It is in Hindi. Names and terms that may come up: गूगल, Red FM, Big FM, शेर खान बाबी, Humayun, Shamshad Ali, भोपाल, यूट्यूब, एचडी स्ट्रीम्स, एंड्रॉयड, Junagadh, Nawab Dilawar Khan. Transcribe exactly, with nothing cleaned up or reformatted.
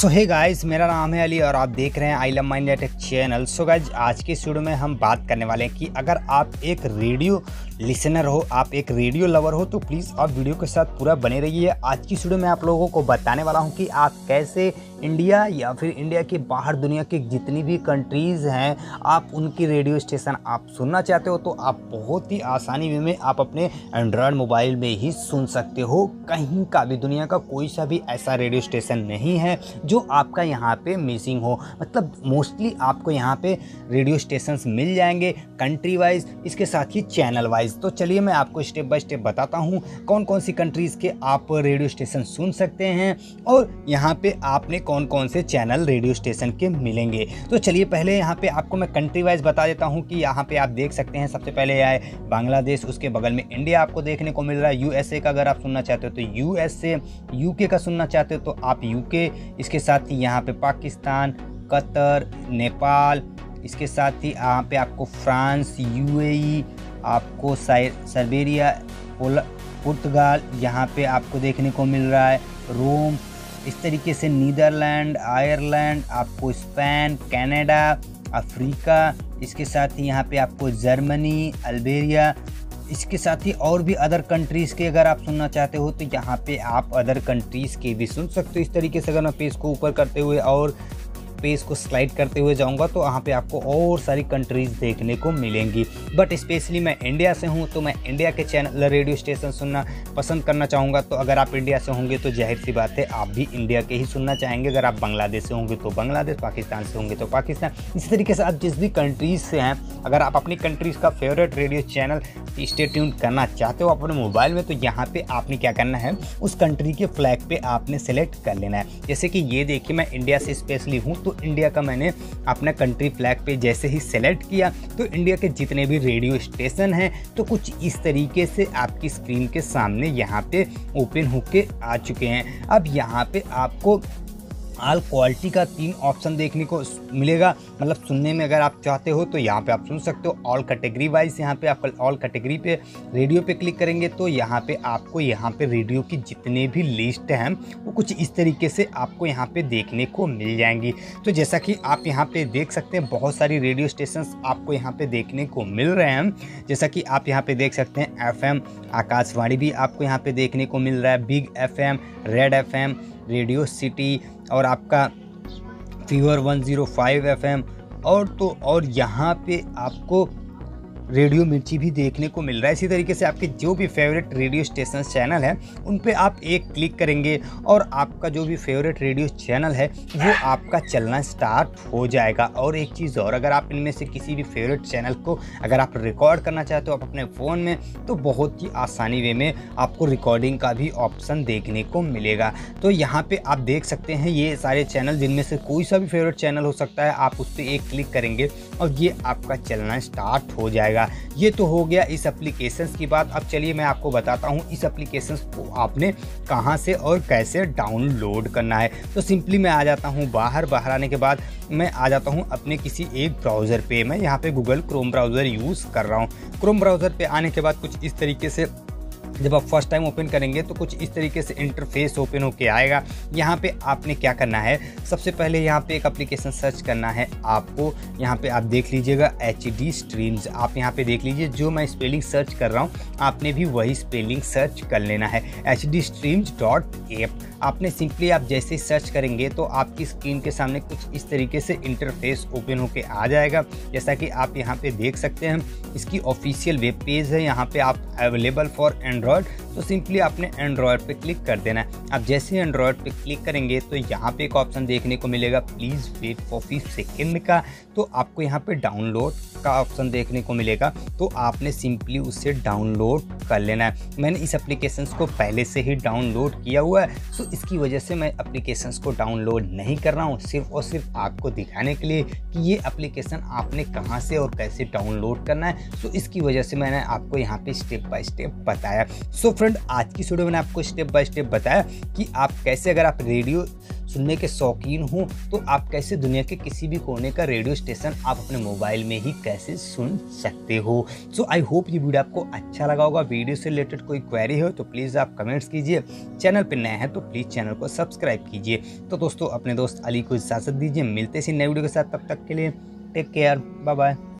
सो हे गाइस, मेरा नाम है अली और आप देख रहे हैं I love my network channel. So guys, आज के स्टूडियो में हम बात करने वाले हैं कि अगर आप एक रेडियो लिसनर हो, आप एक रेडियो लवर हो, तो प्लीज़ आप वीडियो के साथ पूरा बने रहिए। आज की स्टूडियो में आप लोगों को बताने वाला हूं कि आप कैसे इंडिया या फिर इंडिया के बाहर दुनिया की जितनी भी कंट्रीज़ हैं, आप उनकी रेडियो स्टेशन आप सुनना चाहते हो तो आप बहुत ही आसानी वे में आप अपने एंड्रॉयड मोबाइल में ही सुन सकते हो। कहीं का भी दुनिया का कोई सा भी ऐसा रेडियो स्टेशन नहीं है जो आपका यहाँ पे मिसिंग हो। मतलब मोस्टली आपको यहाँ पे रेडियो स्टेशंस मिल जाएंगे कंट्री वाइज, इसके साथ ही चैनल वाइज। तो चलिए मैं आपको स्टेप बाय स्टेप बताता हूँ कौन कौन सी कंट्रीज़ के आप रेडियो स्टेशन सुन सकते हैं और यहाँ पे आपने कौन कौन से चैनल रेडियो स्टेशन के मिलेंगे। तो चलिए पहले यहाँ पे आपको मैं कंट्री वाइज बता देता हूँ कि यहाँ पे आप देख सकते हैं। सबसे पहले यहाँ है बांग्लादेश, उसके बगल में इंडिया आपको देखने को मिल रहा है। यूएसए का अगर आप सुनना चाहते हो तो यूएसए, यूके का सुनना चाहते हो तो आप यूके, इसके साथ ही यहाँ पे पाकिस्तान, कतर, नेपाल, इसके साथ ही यहाँ पे आपको फ्रांस, यूएई, आपको सर्बेरिया, पुर्तगाल यहाँ पे आपको देखने को मिल रहा है, रोम, इस तरीके से नीदरलैंड, आयरलैंड, आपको स्पेन, कनाडा, अफ्रीका, इसके साथ ही यहाँ पे आपको जर्मनी, अल्बेरिया, इसके साथ ही और भी अदर कंट्रीज़ के अगर आप सुनना चाहते हो तो यहाँ पे आप अदर कंट्रीज़ के भी सुन सकते हो। इस तरीके से अगर मैं पेज को ऊपर करते हुए और पेज को स्लाइड करते हुए जाऊंगा तो वहाँ पे आपको और सारी कंट्रीज़ देखने को मिलेंगी। बट स्पेशली मैं इंडिया से हूँ तो मैं इंडिया के चैनल रेडियो स्टेशन सुनना पसंद करना चाहूँगा। तो अगर आप इंडिया से होंगे तो जाहिर सी बात है आप भी इंडिया के ही सुनना चाहेंगे। अगर आप बांग्लादेश से होंगे तो बांग्लादेश, पाकिस्तान से होंगे तो पाकिस्तान। इसी तरीके से आप जिस भी कंट्रीज़ से हैं, अगर आप अपनी कंट्रीज़ का favourite radio channel stay tune करना चाहते हो अपने मोबाइल में, तो यहाँ पर आपने क्या करना है, उस कंट्री के फ्लैग पर आपने सेलेक्ट कर लेना है। जैसे कि ये देखिए, मैं इंडिया से स्पेशली हूँ तो इंडिया का मैंने अपना कंट्री फ्लैग पे जैसे ही सेलेक्ट किया तो इंडिया के जितने भी रेडियो स्टेशन हैं तो कुछ इस तरीके से आपकी स्क्रीन के सामने यहाँ पे ओपन होके आ चुके हैं। अब यहाँ पे आपको ऑल क्वालिटी का तीन ऑप्शन देखने को मिलेगा। मतलब सुनने में अगर आप चाहते हो तो यहाँ पे आप सुन सकते हो। ऑल कैटेगरी वाइज यहाँ पे आप ऑल कैटेगरी पे रेडियो पे क्लिक करेंगे तो यहाँ पे आपको यहाँ पे रेडियो की जितने भी लिस्ट हैं वो कुछ इस तरीके से आपको यहाँ पे देखने को मिल जाएंगी। तो जैसा कि आप यहाँ पे देख सकते हैं बहुत सारी रेडियो स्टेशंस आपको यहाँ पर देखने को मिल रहे हैं। जैसा कि आप यहाँ पर देख सकते हैं एफ एम आकाशवाणी भी आपको यहाँ पर देखने को मिल रहा है, big F M, red F M, radio city और आपका fever one zero five FM, और तो और यहाँ पे आपको रेडियो मिर्ची भी देखने को मिल रहा है। इसी तरीके से आपके जो भी फेवरेट रेडियो स्टेशन चैनल है उन पे आप एक क्लिक करेंगे और आपका जो भी फेवरेट रेडियो चैनल है वो आपका चलना स्टार्ट हो जाएगा। और एक चीज़ और, अगर आप इनमें से किसी भी फेवरेट चैनल को अगर आप रिकॉर्ड करना चाहते हो आप अपने फ़ोन में, तो बहुत ही आसानी वे में आपको रिकॉर्डिंग का भी ऑप्शन देखने को मिलेगा। तो यहाँ पर आप देख सकते हैं ये सारे चैनल, जिनमें से कोई सा भी फेवरेट चैनल हो सकता है, आप उस पर एक क्लिक करेंगे और ये आपका चलना स्टार्ट हो जाएगा। ये तो हो गया इस एप्लीकेशंस की बात। अब चलिए मैं आपको बताता हूँ इस एप्लीकेशंस को आपने कहाँ से और कैसे डाउनलोड करना है। तो सिंपली मैं आ जाता हूँ बाहर, बाहर आने के बाद मैं आ जाता हूँ अपने किसी एक ब्राउज़र पे। मैं यहाँ पे गूगल क्रोम ब्राउज़र यूज़ कर रहा हूँ। क्रोम ब्राउज़र पे आने के बाद कुछ इस तरीके से जब आप फर्स्ट टाइम ओपन करेंगे तो कुछ इस तरीके से इंटरफेस ओपन होके आएगा। यहाँ पे आपने क्या करना है, सबसे पहले यहाँ पे एक एप्लीकेशन सर्च करना है आपको। यहाँ पे आप देख लीजिएगा एचडी स्ट्रीम्स, आप यहाँ पे देख लीजिए जो मैं स्पेलिंग सर्च कर रहा हूँ आपने भी वही स्पेलिंग सर्च कर लेना है, एचडी स्ट्रीम्स डॉट ऐप। आपने सिंपली आप जैसे सर्च करेंगे तो आपकी स्क्रीन के सामने कुछ इस तरीके से इंटरफेस ओपन होके आ जाएगा। जैसा कि आप यहाँ पे देख सकते हैं इसकी ऑफिशियल वेब पेज है, यहाँ पे आप अवेलेबल फॉर एंड्रॉयड, तो सिंपली आपने एंड्रॉयड पे क्लिक कर देना है। आप जैसे ही एंड्रॉयड पे क्लिक करेंगे तो यहाँ पे एक ऑप्शन देखने को मिलेगा please wait for few second का, तो आपको यहाँ पे डाउनलोड का ऑप्शन देखने को मिलेगा तो आपने सिंपली उससे डाउनलोड कर लेना है। मैंने इस एप्लीकेशन को पहले से ही डाउनलोड किया हुआ है, सो इसकी वजह से मैं एप्लीकेशंस को डाउनलोड नहीं कर रहा हूँ, सिर्फ और सिर्फ आपको दिखाने के लिए कि ये एप्लीकेशन आपने कहाँ से और कैसे डाउनलोड करना है। सो इसकी वजह से मैंने आपको यहाँ पे स्टेप बाय स्टेप बताया। सो फ्रेंड, आज की वीडियो में आपको स्टेप बाय स्टेप बताया कि आप कैसे अगर आप रेडियो सुनने के शौकीन हो तो आप कैसे दुनिया के किसी भी कोने का रेडियो स्टेशन आप अपने मोबाइल में ही कैसे सुन सकते हो। सो आई होप ये वीडियो आपको अच्छा लगा होगा। वीडियो से रिलेटेड कोई क्वेरी हो तो प्लीज़ आप कमेंट्स कीजिए। चैनल पर नए हैं तो प्लीज़ चैनल को सब्सक्राइब कीजिए। तो दोस्तों अपने दोस्त अली को इजाज़त दीजिए, मिलते हैं नए वीडियो के साथ, तब तक के लिए टेक केयर, बाय बाय।